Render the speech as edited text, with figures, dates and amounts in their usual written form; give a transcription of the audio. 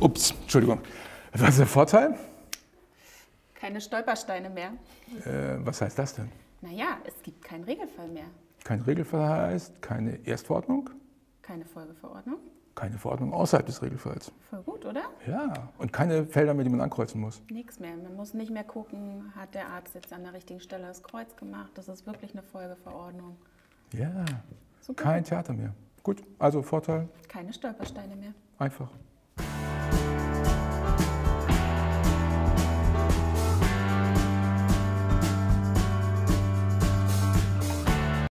Ups, Entschuldigung. Was ist der Vorteil? Keine Stolpersteine mehr. Was heißt das denn? Naja, es gibt keinen Regelfall mehr. Kein Regelfall heißt keine Erstverordnung? Keine Folgeverordnung. Keine Verordnung außerhalb des Regelfalls. Voll gut, oder? Ja, und keine Felder, mit denen man ankreuzen muss. Nichts mehr. Man muss nicht mehr gucken, hat der Arzt jetzt an der richtigen Stelle das Kreuz gemacht. Das ist wirklich eine Folgeverordnung. Ja, super. Kein Theater mehr. Gut, also Vorteil? Keine Stolpersteine mehr. Einfach.